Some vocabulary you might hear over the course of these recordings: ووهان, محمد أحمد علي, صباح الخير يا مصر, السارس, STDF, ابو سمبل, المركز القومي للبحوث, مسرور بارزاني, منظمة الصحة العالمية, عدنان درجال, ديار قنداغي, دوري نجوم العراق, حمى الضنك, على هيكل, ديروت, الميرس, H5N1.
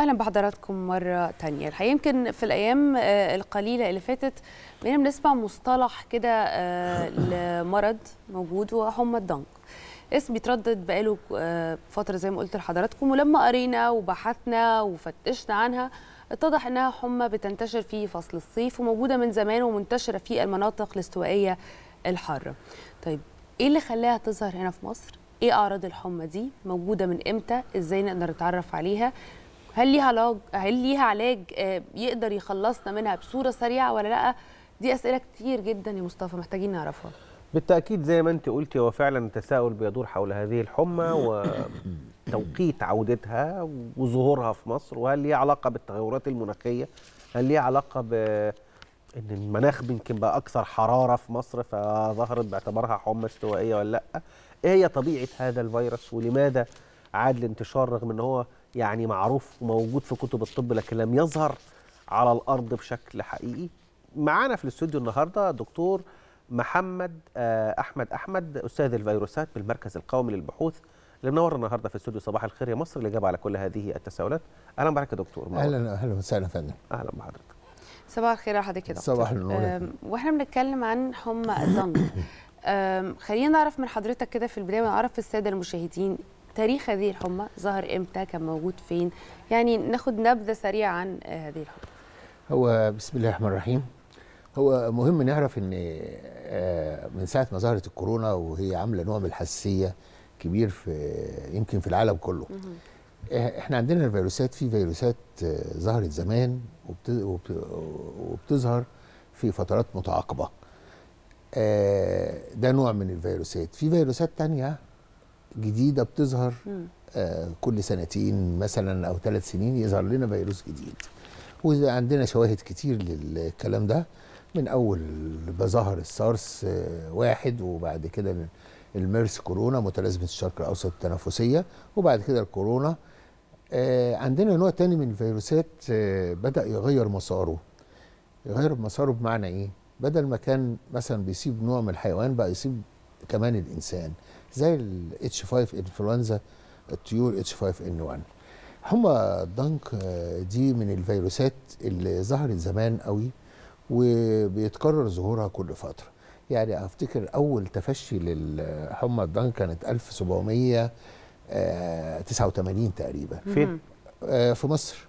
اهلا بحضراتكم مره ثانيه. الحقيقه يمكن في الايام القليله اللي فاتت بقينا بنسمع مصطلح كده لمرض موجود وهو حمى الضنك. اسم بيتردد بقاله فتره زي ما قلت لحضراتكم، ولما قرينا وبحثنا وفتشنا عنها اتضح انها حمى بتنتشر في فصل الصيف وموجوده من زمان ومنتشره في المناطق الاستوائيه الحاره. طيب ايه اللي خلاها تظهر هنا في مصر؟ ايه اعراض الحمى دي؟ موجوده من امتى؟ ازاي نقدر نتعرف عليها؟ هل ليها علاج يقدر يخلصنا منها بصوره سريعه ولا لا؟ دي اسئله كتير جدا يا مصطفى محتاجين نعرفها. بالتاكيد زي ما انت قلتي، هو فعلا التساؤل بيدور حول هذه الحمى وتوقيت عودتها وظهورها في مصر، وهل ليها علاقه بالتغيرات المناخيه؟ هل ليها علاقه بان المناخ يمكن بقى اكثر حراره في مصر فظهرت باعتبارها حمى استوائيه ولا لا؟ ايه هي طبيعه هذا الفيروس ولماذا عاد الانتشار رغم ان هو يعني معروف وموجود في كتب الطب لكن لم يظهر على الارض بشكل حقيقي؟ معانا في الاستوديو النهارده دكتور محمد احمد استاذ الفيروسات بالمركز القومي للبحوث اللي منور النهارده في استوديو صباح الخير يا مصر للاجابه على كل هذه التساؤلات. اهلا بحضرتك يا دكتور. اهلا وسهلا يا فندم. اهلا بحضرتك. صباح الخير يا حضرتك يا دكتور. صباح النور. واحنا بنتكلم عن حمى الضنك، خلينا نعرف من حضرتك كده في البدايه ونعرف الساده المشاهدين تاريخ هذه الحمى، ظهر امتى، كان موجود فين، يعني ناخد نبذه سريعه عن هذه الحمى. هو بسم الله الرحمن الرحيم، هو مهم نعرف ان من ساعه ما ظهرت الكورونا وهي عامله نوع من الحساسيه كبير في يمكن في العالم كله. احنا عندنا الفيروسات، في فيروسات ظهرت زمان وبتظهر في فترات متعاقبه، ده نوع من الفيروسات. في فيروسات تانية جديده بتظهر كل سنتين مثلا او 3 سنين يظهر لنا فيروس جديد، وعندنا شواهد كتير للكلام ده من اول بظهر السارس 1 وبعد كده الميرس كورونا متلازمه الشرق الاوسط التنفسيه وبعد كده الكورونا. عندنا نوع تاني من الفيروسات بدا يغير مساره. يغير مساره بمعنى ايه؟ بدل ما كان مثلا بيصيب نوع من الحيوان بقى يصيب كمان الانسان زي ال H5 انفلونزا الطيور H5N1. حمى الضنك دي من الفيروسات اللي ظهرت زمان قوي وبيتكرر ظهورها كل فتره. يعني افتكر اول تفشي لحمى الضنك كانت 1789 تقريبا فين؟ في مصر،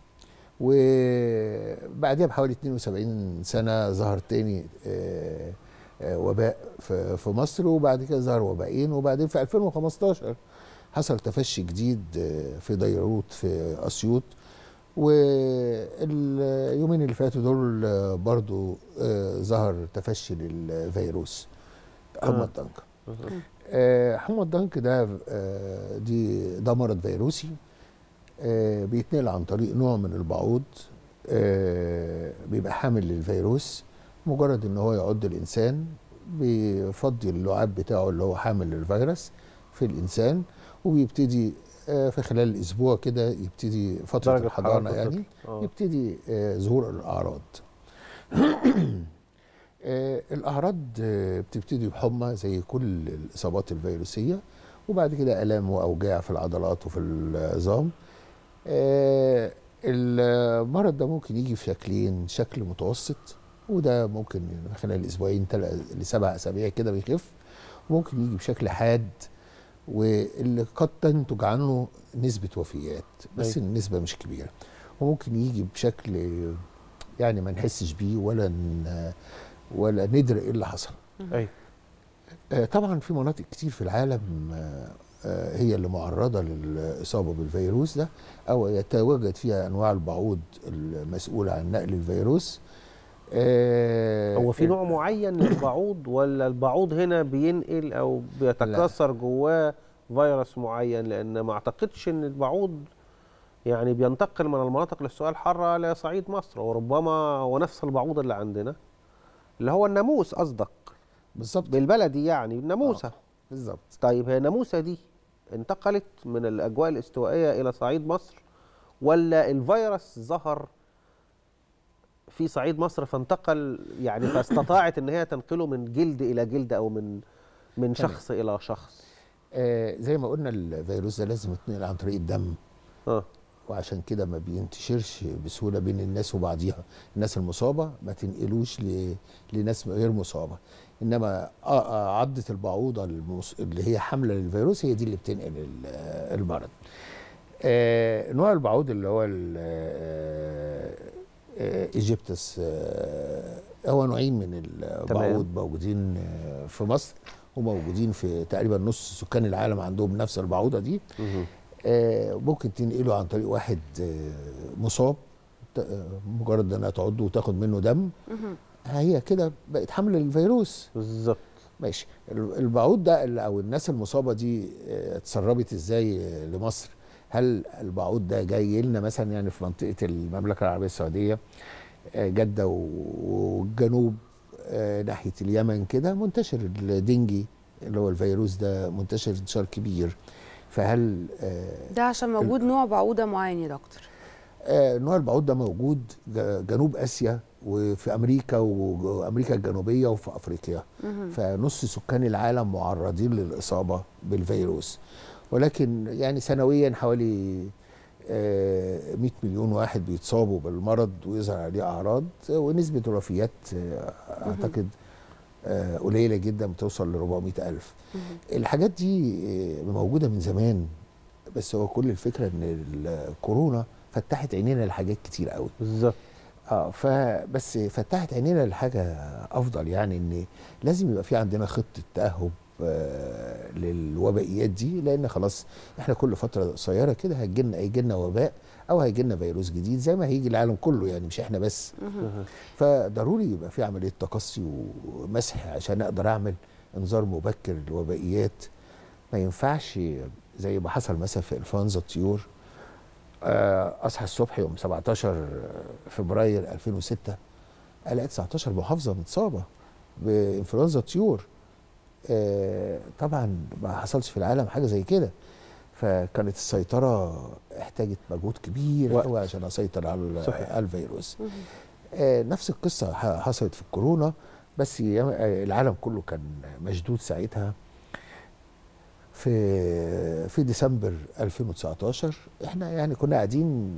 وبعدها بحوالي 72 سنه ظهر تاني وباء في مصر، وبعد كده ظهر وبائين، وبعدين في 2015 حصل تفشي جديد في ديروت في اسيوط، واليومين اللي فاتوا دول برضو ظهر تفشي للفيروس حمى الضنك. حمى الضنك ده مرض فيروسي بيتنقل عن طريق نوع من البعوض بيبقى حامل للفيروس، مجرد ان هو يعض الانسان بيفضي اللعاب بتاعه اللي هو حامل للفيروس في الانسان، وبيبتدي في خلال اسبوع كده يبتدي فتره الحضانه يعني يبتدي ظهور الاعراض. الاعراض بتبتدي بحمى زي كل الاصابات الفيروسيه، وبعد كده الام واوجاع في العضلات وفي العظام. المرض ده ممكن يجي في شكلين، شكل متوسط وده ممكن خلال اسبوعين 3 ل 7 اسابيع كده بيخف، وممكن يجي بشكل حاد واللي قد تنتج عنه نسبه وفيات بس النسبه مش كبيره، وممكن يجي بشكل يعني ما نحسش بيه ولا ندرك ايه اللي حصل. طبعا في مناطق كتير في العالم هي اللي معرضه للاصابه بالفيروس ده او يتواجد فيها انواع البعوض المسؤوله عن نقل الفيروس. هو في نوع معين للبعوض ولا البعوض هنا بينقل او بيتكاثر جواه فيروس معين؟ لان ما اعتقدش ان البعوض يعني بينتقل من المناطق الاستوائيه الحاره لصعيد مصر، وربما هو نفس البعوض اللي عندنا اللي هو الناموس. قصدك بالظبط بالبلدي يعني الناموسه؟ بالظبط. طيب هي الناموسه دي انتقلت من الاجواء الاستوائيه الى صعيد مصر ولا الفيروس ظهر في صعيد مصر فانتقل يعني فاستطاعت ان هي تنقله من جلد الى جلد او من شخص الى شخص؟ زي ما قلنا الفيروس ده لازم يتنقل عن طريق الدم وعشان كده ما بينتشرش بسهولة بين الناس وبعضيها. الناس المصابة ما تنقلوش لناس غير مصابة، إنما عضة البعوضة اللي هي حاملة للفيروس هي دي اللي بتنقل المرض. نوع البعوض اللي هو إيجيبتس هو نوعين من البعوض موجودين في مصر وموجودين في تقريبا نص سكان العالم عندهم نفس البعوضة دي. ممكن تنقله عن طريق واحد مصاب، مجرد انها تعضه وتاخد منه دم، هي كده بقت حمل الفيروس بالظبط. ماشي، البعوض ده او الناس المصابه دي اتسربت ازاي لمصر؟ هل البعوض ده جاي لنا مثلا يعني في منطقه المملكه العربيه السعوديه، جده والجنوب ناحيه اليمن كده منتشر الدنجي اللي هو الفيروس ده، منتشر انتشار كبير. فهل ده عشان موجود نوع بعوضه معين يا دكتور؟ نوع البعوض ده موجود جنوب اسيا وفي امريكا وامريكا الجنوبيه وفي افريقيا. فنص سكان العالم معرضين للاصابه بالفيروس، ولكن يعني سنويا حوالي 100 مليون واحد بيتصابوا بالمرض ويظهر عليه اعراض، ونسبه الوفيات اعتقد قليله جدا، بتوصل ل 400,000. الحاجات دي موجوده من زمان، بس هو كل الفكره ان الكورونا فتحت عينينا لحاجات كتير قوي. بالظبط. فبس فتحت عينينا لحاجه افضل، يعني ان لازم يبقى في عندنا خطه تاهب للوبائيات دي، لان خلاص احنا كل فتره قصيره كده هيجي لنا وباء او هيجي لنا فيروس جديد زي ما هيجي العالم كله، يعني مش احنا بس. فضروري يبقى في عمليه تقصي ومسح عشان اقدر اعمل انذار مبكر للوبائيات. ما ينفعش زي ما حصل مثلا في انفلونزا الطيور، اصحى الصبح يوم 17 فبراير 2006 الاقي 19 محافظه متصابه بانفلونزا الطيور. طبعا ما حصلش في العالم حاجه زي كده، فكانت السيطره احتاجت مجهود كبير قوي عشان اسيطر على الفيروس. نفس القصه حصلت في الكورونا، بس العالم كله كان مشدود ساعتها. في ديسمبر 2019 احنا يعني كنا قاعدين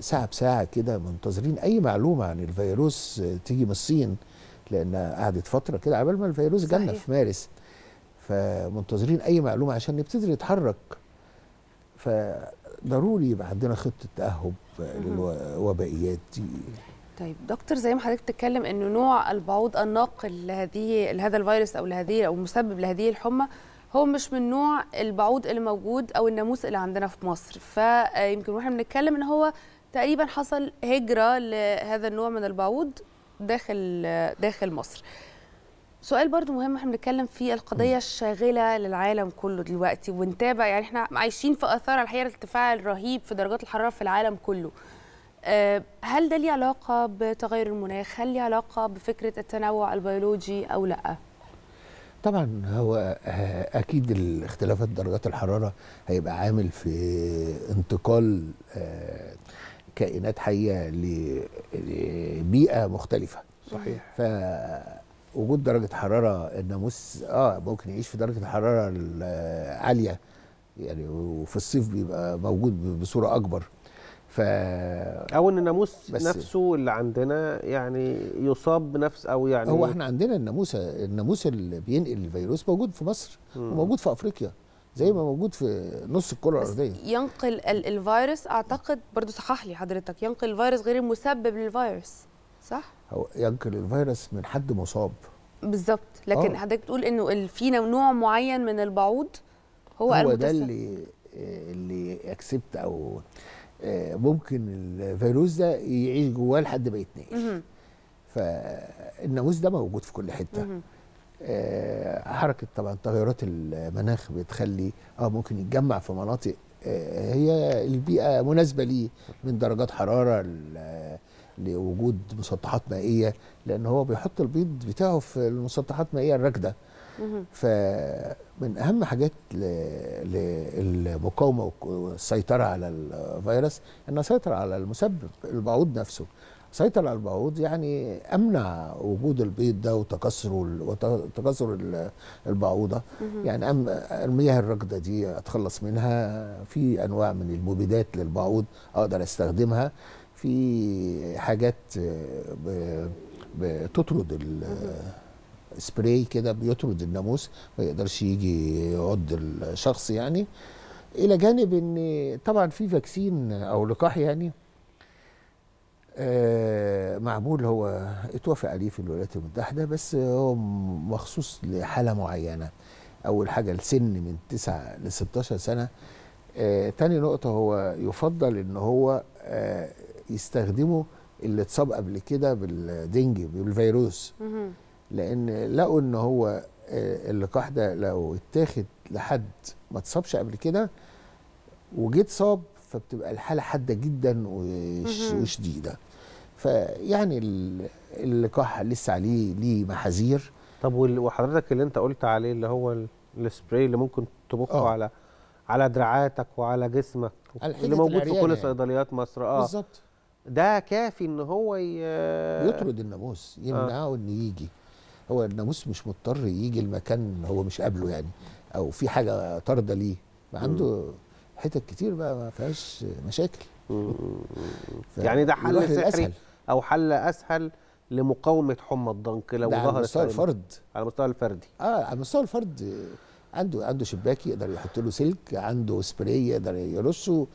ساعه بساعه كده منتظرين اي معلومه عن الفيروس تيجي من الصين، لأن قعدت فترة كده عبال ما الفيروس جالنا في مارس، فمنتظرين أي معلومة عشان نبتدي نتحرك. فضروري يبقى عندنا خطة تأهب للوبائيات دي. طيب دكتور، زي ما حضرتك بتتكلم إنه نوع البعوض الناقل لهذا الفيروس أو مسبب لهذه الحمى هو مش من نوع البعوض اللي موجود أو الناموس اللي عندنا في مصر، فيمكن واحنا بنتكلم إن هو تقريبا حصل هجرة لهذا النوع من البعوض داخل مصر. سؤال برضو مهم، احنا بنتكلم في القضية الشاغلة للعالم كله دلوقتي، ونتابع يعني احنا عايشين في آثار الحقيقة الارتفاع الرهيب في درجات الحرارة في العالم كله. هل ده ليه علاقة بتغير المناخ؟ هل ليه علاقة بفكرة التنوع البيولوجي أو لا؟ طبعا هو أكيد الاختلافات درجات الحرارة هيبقى عامل في انتقال كائنات حيه لبيئه مختلفه. صحيح. فوجود درجه حراره الناموس ممكن يعيش في درجه الحراره العاليه يعني، وفي الصيف بيبقى موجود بصوره اكبر. او ان الناموس نفسه اللي عندنا يعني يصاب بنفس، او يعني هو احنا عندنا الناموس اللي بينقل الفيروس موجود في مصر وموجود في افريقيا زي ما موجود في نص الكره الارضيه. ينقل الفيروس، اعتقد برضو صحح لي حضرتك، ينقل الفيروس غير المسبب للفيروس، صح؟ هو ينقل الفيروس من حد مصاب. بالظبط، لكن حضرتك بتقول انه في نوع معين من البعوض هو ده اللي اكسبت، او ممكن الفيروس ده يعيش جواه لحد ما يتنقل. فالناموس ده موجود في كل حته. حركة طبعا تغيرات المناخ بتخلي ممكن يتجمع في مناطق هي البيئة مناسبة ليه من درجات حرارة، لوجود مسطحات مائية، لأن هو بيحط البيض بتاعه في المسطحات المائية الراكدة. فمن أهم حاجات المقاومة والسيطرة على الفيروس إنها تسيطر على المسبب البعوض نفسه. سيطر على البعوض يعني امنع وجود البيض ده وتكاثر البعوضه، يعني المياه الراكده دي اتخلص منها، في انواع من المبيدات للبعوض اقدر استخدمها، في حاجات بتطرد السبراي كده بيطرد الناموس ما يقدرش يجي يعض الشخص يعني، الى جانب ان طبعا في فاكسين او لقاح يعني معمول هو اتوافق عليه في الولايات المتحده، بس هو مخصوص لحاله معينه. اول حاجه السن من 9 ل 16 سنه. تاني نقطه هو يفضل ان هو يستخدمه اللي اتصاب قبل كده بالدنج بالفيروس، لان لقوا ان هو اللقاح ده لو اتاخد لحد ما اتصابش قبل كده وجيت صاب فبتبقى الحاله حاده جدا وشديده. فيعني اللقاح لسه عليه محاذير. طب وحضرتك اللي انت قلت عليه اللي هو السبراي اللي ممكن تبخه على دراعاتك وعلى جسمك اللي موجود في كل صيدليات مصر بالظبط، ده كافي ان هو يطرد الناموس، يمنعه ان يجي. هو الناموس مش مضطر يجي المكان هو مش قابله يعني، او في حاجه طارده ليه، عنده حتت كتير بقى ما فيهاش مشاكل. يعني ده حل سحري او حل اسهل لمقاومه حمى الضنك لو ظهرت على مستوى الفرد، على المستوى الفردي. على مستوى الفرد عنده شباك يقدر يحط له سلك، عنده سبراي يقدر يرشه،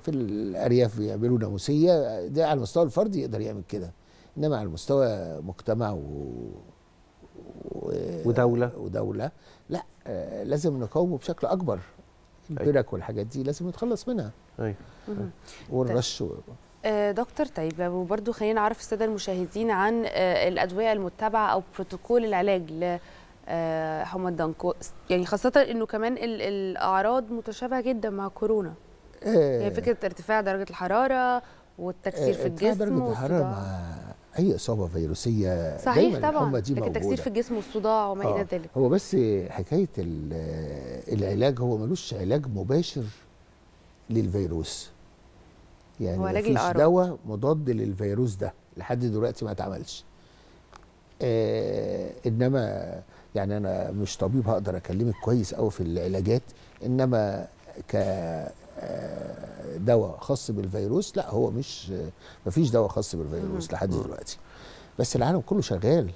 في الارياف بيعملوا ناموسيه، ده على المستوى الفردي يقدر يعمل كده. انما على مستوى مجتمع ودوله لا، لازم نقاومه بشكل اكبر. البرك والحاجات دي لازم نتخلص منها. ايوه والرش دكتور. طيب وبرده خلينا نعرف الساده المشاهدين عن الادويه المتبعه او بروتوكول العلاج ل حمى الضنك، يعني خاصه انه كمان الاعراض متشابهه جدا مع كورونا. يعني فكره ارتفاع درجه الحراره والتكسير في الجسم، درجه الحراره مع اي اصابه فيروسيه صحيح طبعا، لكن تكسير في الجسم والصداع وما الى ذلك. هو بس حكايه العلاج، هو ملوش علاج مباشر للفيروس، يعني مفيش دواء مضاد للفيروس ده لحد دلوقتي ما اتعملش. انما يعني انا مش طبيب هقدر اكلمك كويس قوي في العلاجات، انما دواء خاص بالفيروس لا، هو مش مفيش دواء خاص بالفيروس لحد دلوقتي. بس العالم كله شغال،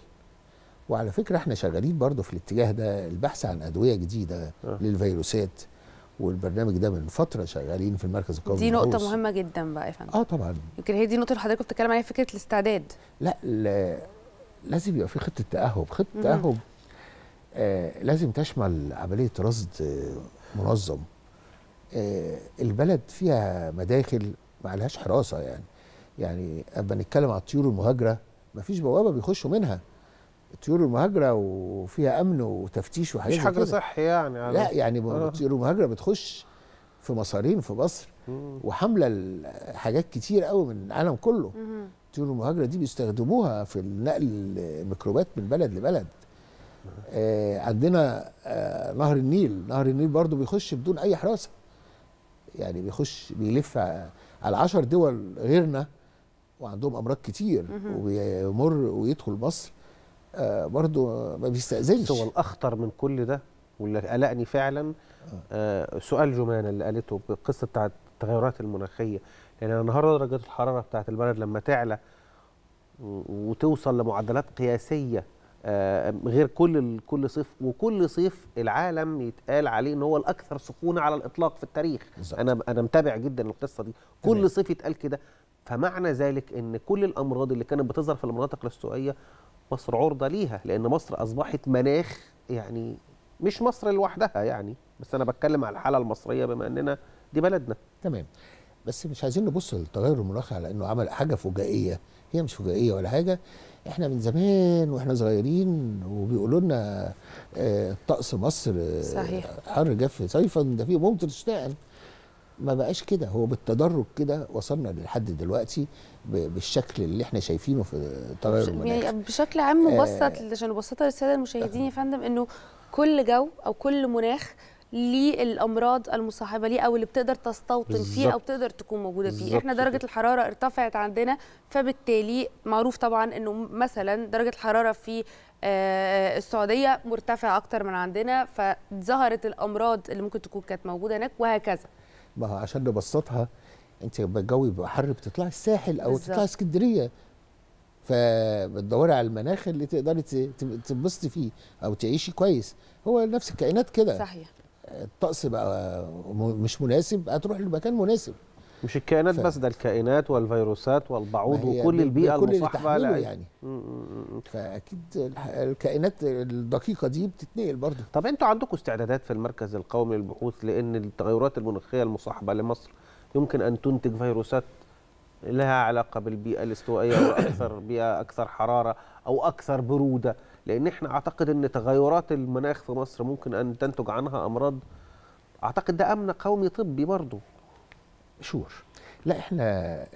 وعلى فكره احنا شغالين برضه في الاتجاه ده، البحث عن ادويه جديده للفيروسات، والبرنامج ده من فتره شغالين في المركز القومي. دي نقطه مهمه جدا بقى يا فندم. طبعا يمكن هي دي النقطه اللي حضرتك بتتكلم عليها، فكره الاستعداد. لا لازم يبقى في خطه تاهب، خطه تاهب لازم تشمل عمليه رصد منظم. البلد فيها مداخل ما لهاش حراسه يعني اما نتكلم على الطيور المهاجره مفيش بوابه بيخشوا منها. الطيور المهاجره وفيها امن وتفتيش وحاجات كده، مش حجر صحي يعني. لا يعني الطيور المهاجره بتخش في مسارين في مصر وحامله حاجات كتير قوي من العالم كله. الطيور المهاجره دي بيستخدموها في نقل الميكروبات من بلد لبلد. عندنا نهر النيل، نهر النيل برضو بيخش بدون اي حراسه، يعني بيخش بيلف على 10 دول غيرنا وعندهم امراض كتير وبيمر ويدخل مصر برضه ما بيستأذنش. هو الاخطر من كل ده واللي قلقني فعلا سؤال جمانه اللي قالته بالقصه بتاعت التغيرات المناخيه، لان يعني النهارده درجات الحراره بتاعت البلد لما تعلى وتوصل لمعدلات قياسيه غير كل صيف، وكل صيف العالم يتقال عليه ان هو الاكثر سخونه على الاطلاق في التاريخ. بالزبط. انا متابع جدا القصه دي، كل صيف يتقال كده، فمعنى ذلك ان كل الامراض اللي كانت بتظهر في المناطق الاستوائيه مصر عرضه ليها، لان مصر اصبحت مناخ، يعني مش مصر لوحدها يعني، بس انا بتكلم على الحاله المصريه بما اننا دي بلدنا. تمام، بس مش عايزين نبص للتغير المناخي على انه عمل حاجه فجائيه، هي مش فجائيه ولا حاجه. احنا من زمان واحنا صغيرين وبيقولوا لنا طقس مصر صحيح حر جاف صيفا ده فيه ممطر شتاء، ما بقاش كده، هو بالتدرج كده وصلنا لحد دلوقتي بالشكل اللي احنا شايفينه في التغير المناخي. يعني بشكل عام مبسط عشان نبسطها للساده المشاهدين يا فندم، انه كل جو او كل مناخ للامراض المصاحبه ليه او اللي بتقدر تستوطن بالزبط. فيه او بتقدر تكون موجوده فيه. احنا درجه الحراره ارتفعت عندنا، فبالتالي معروف طبعا انه مثلا درجه الحراره في السعوديه مرتفعه اكتر من عندنا، فظهرت الامراض اللي ممكن تكون كانت موجوده هناك وهكذا. ما هو عشان نبسطها، انت لما الجو يبقى حر بتطلعي الساحل او تطلعي اسكندريه، فبتدوري على المناخ اللي تقدري تنبسطي فيه او تعيشي كويس. هو نفس الكائنات كده، صحيح. الطقس بقى مش مناسب، هتروح لمكان مناسب. مش الكائنات بس، ده الكائنات والفيروسات والبعوض وكل البيئه المصاحبه يعني. فاكيد الكائنات الدقيقه دي بتتنقل برضه. طب انتوا عندكم استعدادات في المركز القومي للبحوث لان التغيرات المناخيه المصاحبه لمصر يمكن ان تنتج فيروسات لها علاقه بالبيئه الاستوائيه واكثر بيئه اكثر حراره او اكثر بروده، لان احنا اعتقد ان تغيرات المناخ في مصر ممكن ان تنتج عنها امراض. اعتقد ده امن قومي طبي برضه. شور. لا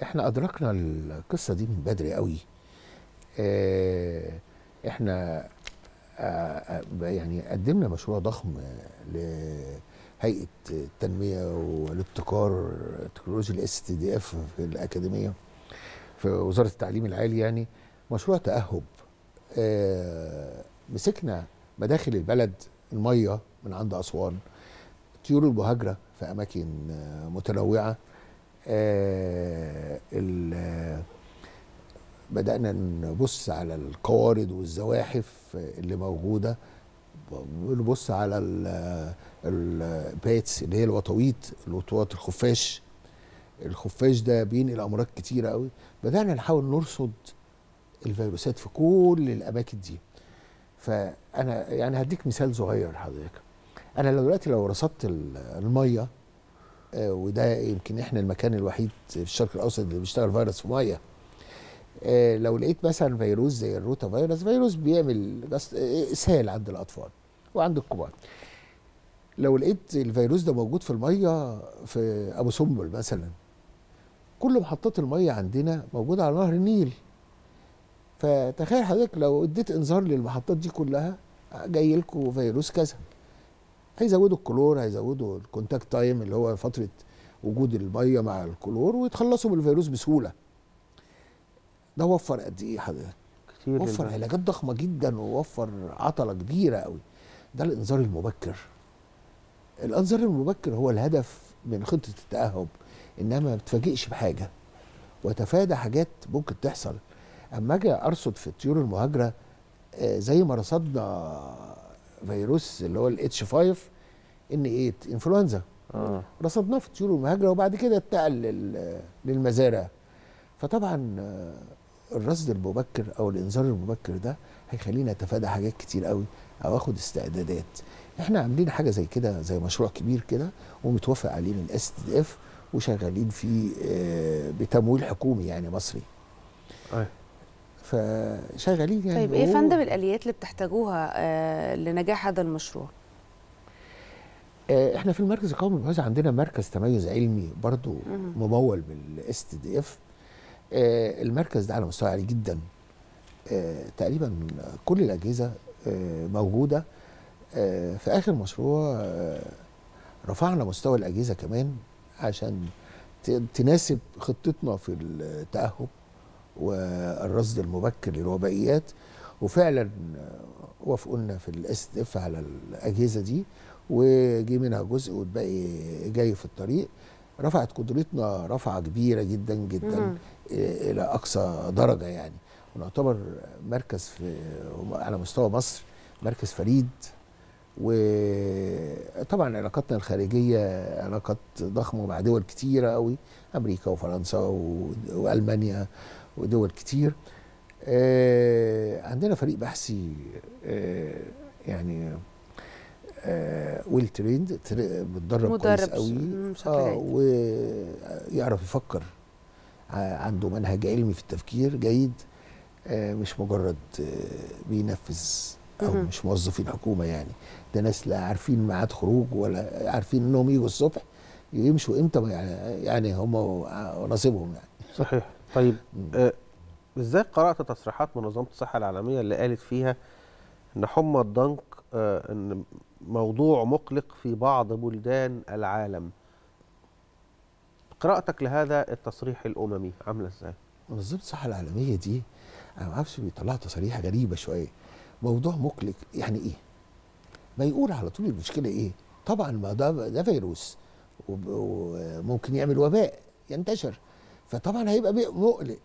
احنا ادركنا القصه دي من بدري قوي. احنا يعني قدمنا مشروع ضخم لهيئه التنميه والابتكار تكنولوجيا الSTDF في الاكاديميه في وزاره التعليم العالي، يعني مشروع تاهب. مسكنا مداخل البلد، الميه من عند اسوان، طيور المهاجره في اماكن متنوعه. بدأنا نبص على القوارض والزواحف اللي موجودة، نبص على البيتس اللي هي الوطوات الخفاش ده بينقل أمراض كتيرة قوي. بدأنا نحاول نرصد الفيروسات في كل الأماكن دي. فأنا يعني هديك مثال صغير لحضرتك. أنا دلوقتي لو رصدت المية، وده يمكن احنا المكان الوحيد في الشرق الاوسط اللي بيشتغل فيروس في ميه. لو لقيت مثلا فيروس زي الروتا فيروس بيعمل اسهال عند الاطفال وعند الكبار. لو لقيت الفيروس ده موجود في الميه في ابو سمبل مثلا، كل محطات الميه عندنا موجوده على نهر النيل. فتخيل حضرتك لو اديت انذار للمحطات دي كلها جاي لكم فيروس كذا، هيزودوا الكلور، هيزودوا الكونتاكت تايم اللي هو فتره وجود الميه مع الكلور، ويتخلصوا من الفيروس بسهوله. ده وفر قد ايه حضرتك؟ كتير. وفر علاجات ضخمه جدا، ووفر عطله كبيره قوي. ده الانذار المبكر. الانذار المبكر هو الهدف من خطه التاهب، انها ما تفاجئش بحاجه وتفادى حاجات ممكن تحصل. اما اجي ارصد في الطيور المهاجره زي ما رصدنا فيروس اللي هو H5N1 انفلونزا، رصدناه في الطيور المهاجره وبعد كده اتنقل للمزارع. فطبعا الرصد المبكر او الانذار المبكر ده هيخلينا نتفادى حاجات كتير قوي او اخد استعدادات. احنا عاملين حاجه زي كده، زي مشروع كبير كده ومتوافق عليه من STDF وشغالين فيه بتمويل حكومي يعني مصري. فشغالين يعني. طيب ايه يا فندم الاليات اللي بتحتاجوها لنجاح هذا المشروع؟ احنا في المركز القومي للبحوث عندنا مركز تميز علمي برضو ممول بالSTDF. المركز ده على مستوى عالي جدا، تقريبا كل الاجهزه موجوده. في اخر مشروع رفعنا مستوى الاجهزه كمان عشان تناسب خطتنا في التاهب والرصد المبكر للوبائيات، وفعلا وافقوا لنا في الSTDF على الاجهزه دي وجي منها جزء والباقي جاي في الطريق. رفعت قدرتنا رفعه كبيره جدا جدا الى اقصى درجه يعني، ونعتبر مركز على مستوى مصر مركز فريد. وطبعا علاقاتنا الخارجيه علاقات ضخمه مع دول كتيره قوي، امريكا وفرنسا والمانيا ودول كتير. عندنا فريق بحثي يعني ويل تريند، متدرب كويس قوي ويعرف يفكر، عنده منهج علمي في التفكير جيد، مش مجرد بينفذ او مش موظفين حكومه يعني. ده ناس لا عارفين ميعاد خروج ولا عارفين انهم يجوا الصبح يمشوا امتى يعني هم ونصيبهم يعني. صحيح. طيب ازاي قرأت تصريحات منظمة الصحة العالمية اللي قالت فيها ان حمى الضنك ان موضوع مقلق في بعض بلدان العالم. قراءتك لهذا التصريح الأممي عاملة ازاي؟ منظمة الصحة العالمية دي أنا ما أعرفش، بيطلعوا تصاريح غريبة شوية. موضوع مقلق يعني إيه؟ ما يقول على طول المشكلة إيه؟ طبعًا ما ده فيروس وممكن يعمل وباء ينتشر، فطبعًا هيبقى مقلق.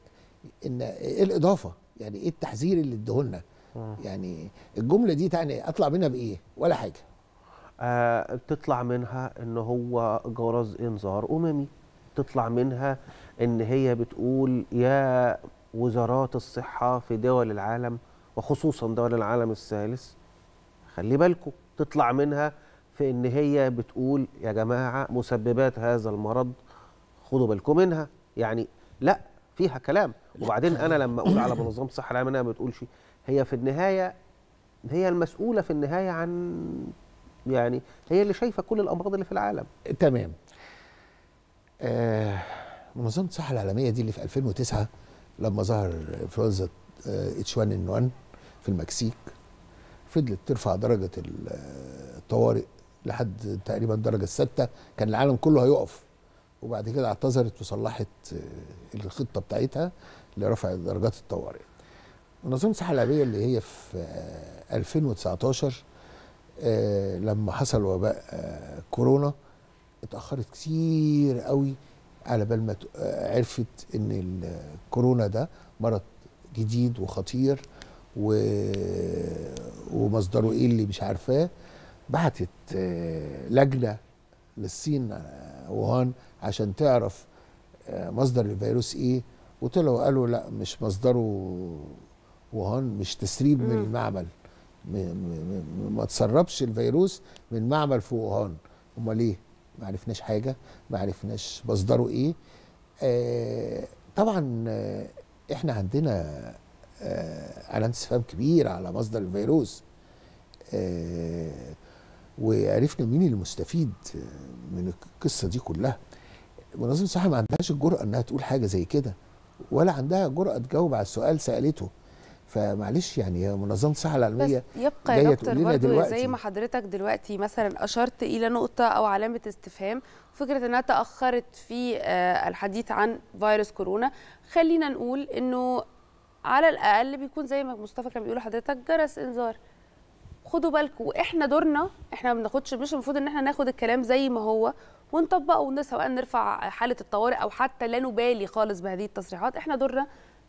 إن إيه الإضافة؟ يعني إيه التحذير اللي ادهولنا؟ يعني الجملة دي تعني أطلع منها بإيه؟ ولا حاجة. بتطلع منها إن هو جرس إنذار أممي، بتطلع منها إن هي بتقول يا وزارات الصحة في دول العالم وخصوصا دول العالم الثالث خلي بالكم، تطلع منها في إن هي بتقول يا جماعة مسببات هذا المرض خدوا بالكم منها. يعني لا فيها كلام. وبعدين أنا لما أقول على منظمة الصحة العالمية ما بتقولش، هي في النهاية هي المسؤولة في النهاية عن، يعني هي اللي شايفة كل الأمراض اللي في العالم. تمام. منظمة الصحة العالمية دي اللي في 2009 لما ظهر انفلونزا H5N1 في المكسيك، فضلت ترفع درجة الطوارئ لحد تقريبا درجة 6، كان العالم كله هيقف، وبعد كده اعتذرت وصلحت الخطة بتاعتها لرفع درجات الطوارئ. منظمة الصحة العالمية اللي هي في 2019 لما حصل وباء كورونا اتأخرت كتير قوي على بال ما عرفت ان الكورونا ده مرض جديد وخطير ومصدره ايه اللي مش عارفاه. بعتت لجنه للصين ووهان عشان تعرف مصدر الفيروس ايه، وطلعوا قالوا لا مش مصدره ووهان، مش تسريب من المعمل، ما تسربش الفيروس من معمل في ووهان. امال ايه؟ ما عرفناش حاجه، ما عرفناش مصدره ايه. طبعا احنا عندنا علامه استفهام كبيره على مصدر الفيروس، وعرفنا مين المستفيد من القصه دي كلها. منظمه الصحه ما عندهاش الجرأه انها تقول حاجه زي كده، ولا عندها جرأه تجاوب على السؤال سالته. فمعلش يعني منظمة الصحة العالمية بس يبقى يا دكتور برضه زي ما حضرتك دلوقتي مثلا أشرت إلى نقطة أو علامة استفهام، فكرة أنها تأخرت في الحديث عن فيروس كورونا. خلينا نقول أنه على الأقل بيكون زي ما مصطفى كان بيقول لحضرتك جرس إنذار، خدوا بالكم. وإحنا دورنا إحنا ما بناخدش، مش المفروض إن إحنا ناخد الكلام زي ما هو ونطبقه ونسواء نرفع حالة الطوارئ أو حتى لا نبالي خالص بهذه التصريحات. إحنا دورنا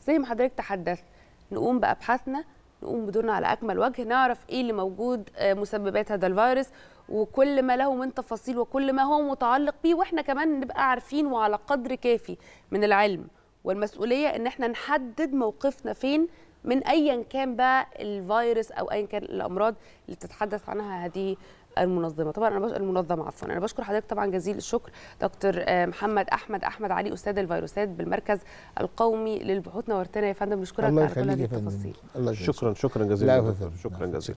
زي ما حضرتك تحدثت نقوم بأبحاثنا، نقوم بدورنا على أكمل وجه، نعرف إيه اللي موجود مسببات هذا الفيروس وكل ما له من تفاصيل وكل ما هو متعلق بيه، وإحنا كمان نبقى عارفين وعلى قدر كافي من العلم والمسؤولية إن إحنا نحدد موقفنا فين من أيا كان بقى الفيروس أو أيا كان الأمراض اللي بتتحدث عنها هذه المنظمة. طبعا أنا المنظمة عفوا، أنا بشكر حضرتك طبعا جزيل الشكر دكتور محمد أحمد علي أستاذ الفيروسات بالمركز القومي للبحوث. نورتنا يا فندم، نشكرك على كل هذه التفاصيل. الله يخليك يا فندم. شكرا جزيلا. شكرا جزيلا.